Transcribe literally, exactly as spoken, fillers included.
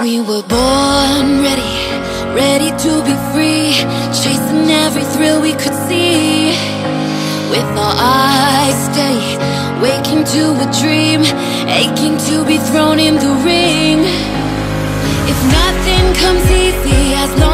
We were born ready, ready to be free, chasing every thrill we could see. With our eyes steady, waking to a dream, aching to be thrown in the ring. If nothing comes easy, as long